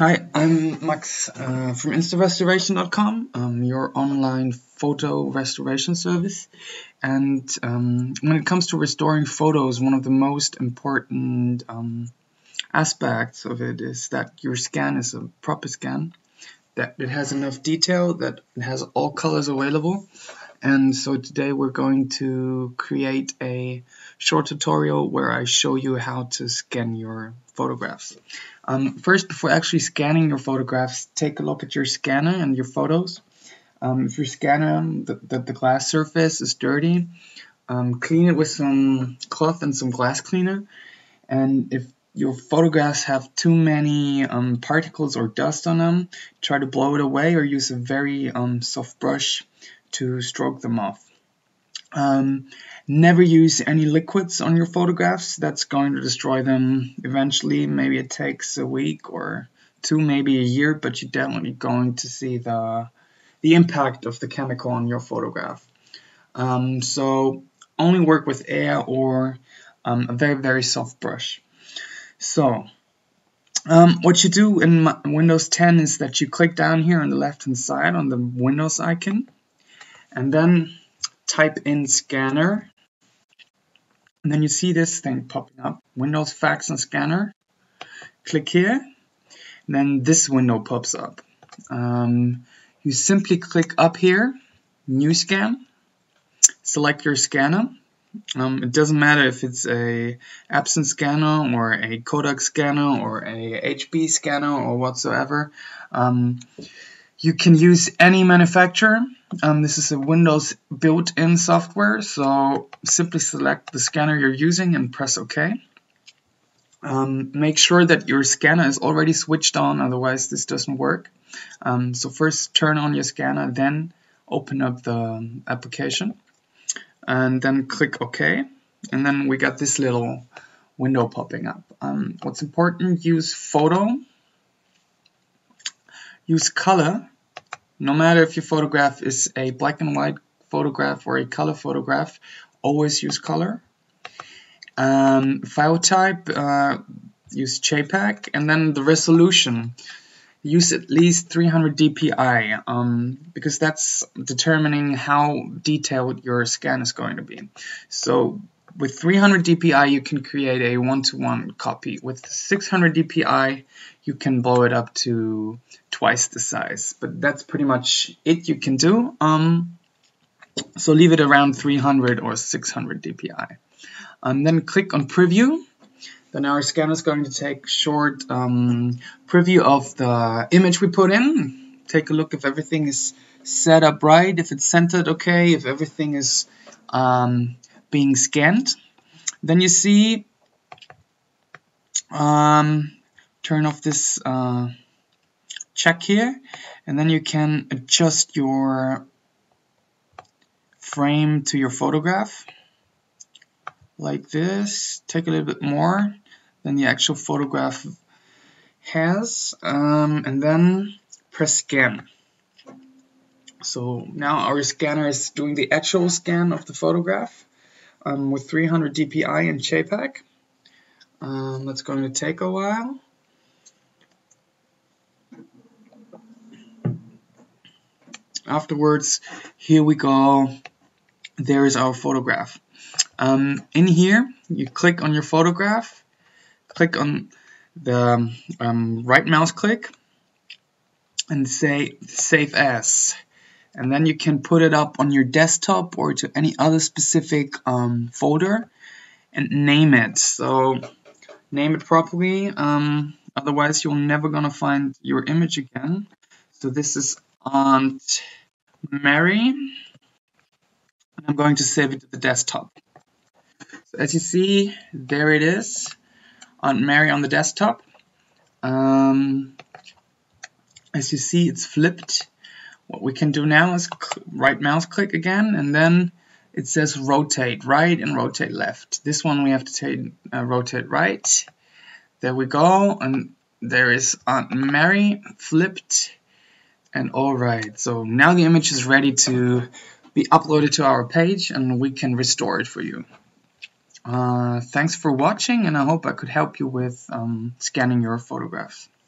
Hi, I'm Max from InstaRestoration.com, your online photo restoration service. And when it comes to restoring photos, one of the most important aspects of it is that your scan is a proper scan, that it has enough detail, that it has all colors available. And so today we're going to create a short tutorial where I show you how to scan your photographs. First, before actually scanning your photographs, take a look at your scanner and your photos. If your scanner, the glass surface is dirty, clean it with some cloth and some glass cleaner. And if your photographs have too many particles or dust on them, try to blow it away or use a very soft brush to stroke them off. Never use any liquids on your photographs. That's going to destroy them eventually. Maybe it takes a week or two, maybe a year, but you're definitely going to see the impact of the chemical on your photograph. So only work with air or a very soft brush. So what you do in Windows 10 is that you click down here on the left hand side on the Windows icon, and then type in scanner, and then you see this thing popping up, Windows Fax and Scanner. Click here, and then this window pops up. You simply click up here, New Scan, select your scanner. It doesn't matter if it's a Epson scanner or a Kodak scanner or a HP scanner or whatsoever. You can use any manufacturer. This is a Windows built-in software, so simply select the scanner you're using and press OK. Make sure that your scanner is already switched on, otherwise this doesn't work. So first turn on your scanner, then open up the application, and then click OK. And then we got this little window popping up. What's important, use photo. Use color, no matter if your photograph is a black and white photograph or a color photograph, always use color. File type, use JPEG, and then the resolution. Use at least 300 dpi, because that's determining how detailed your scan is going to be. So with 300 dpi you can create a one-to-one copy. With 600 dpi you can blow it up to twice the size, but that's pretty much it you can do. So leave it around 300 or 600 dpi. Then click on preview. Then our scanner is going to take short preview of the image we put in. Take a look if everything is set up right, if it's centered okay, if everything is being scanned. Then you see, turn off this check here, and then you can adjust your frame to your photograph like this. Take a little bit more than the actual photograph has, and then press scan. So now our scanner is doing the actual scan of the photograph. With 300 dpi and JPEG. That's going to take a while. Afterwards, here we go. There is our photograph. In here, you click on your photograph, click on the right mouse click, and say Save As. And then you can put it up on your desktop or to any other specific folder and name it. So name it properly, otherwise you're never gonna find your image again. So this is Aunt Mary, and I'm going to save it to the desktop. So as you see, there it is, Aunt Mary on the desktop. As you see, it's flipped. What we can do now is right mouse click again, and then it says rotate right and rotate left. This one we have to take, rotate right. There we go, and there is Aunt Mary flipped. And alright, so now the image is ready to be uploaded to our page, and we can restore it for you. Thanks for watching, and I hope I could help you with scanning your photographs.